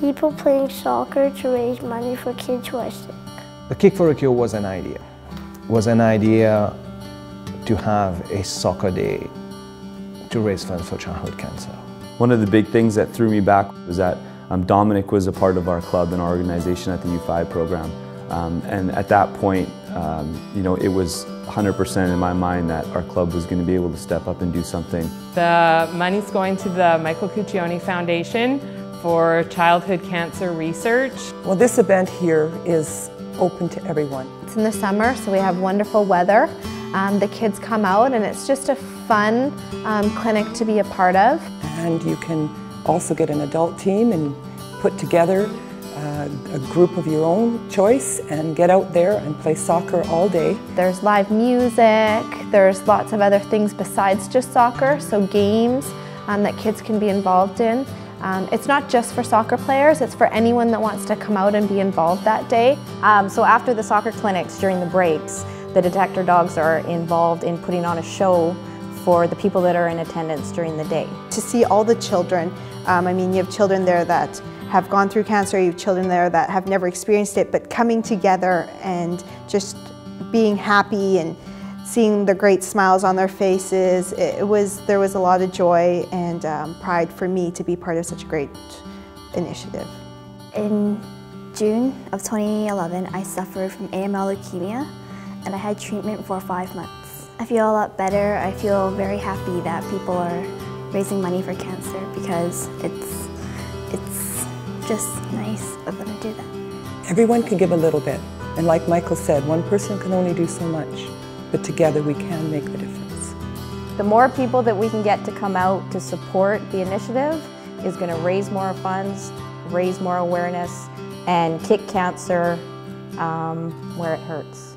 people playing soccer to raise money for kids who are sick. The Kick for a Cure was an idea. It was an idea to have a soccer day to raise funds for childhood cancer. One of the big things that threw me back was that Dominic was a part of our club and our organization at the U5 program. And at that point, you know, it was 100% in my mind that our club was going to be able to step up and do something. The money's going to the Michael Cuccione Foundation for childhood cancer research. Well, this event here is open to everyone. It's in the summer, so we have wonderful weather. The kids come out, and it's just a fun clinic to be a part of. And you can also get an adult team and put together a group of your own choice and get out there and play soccer all day. There's live music, there's lots of other things besides just soccer, so games that kids can be involved in. It's not just for soccer players, it's for anyone that wants to come out and be involved that day. So after the soccer clinics, during the breaks, the detector dogs are involved in putting on a show for the people that are in attendance during the day. To see all the children, I mean, you have children there that have gone through cancer, you have children there that have never experienced it, but coming together and just being happy and seeing the great smiles on their faces, there was a lot of joy and pride for me to be part of such a great initiative. In June of 2011, I suffered from AML leukemia and I had treatment for 5 months. I feel a lot better. I feel very happy that people are raising money for cancer because it's just nice of them to do that. Everyone can give a little bit, and like Michael said, one person can only do so much, but together we can make the difference. The more people that we can get to come out to support the initiative is going to raise more funds, raise more awareness, and kick cancer where it hurts.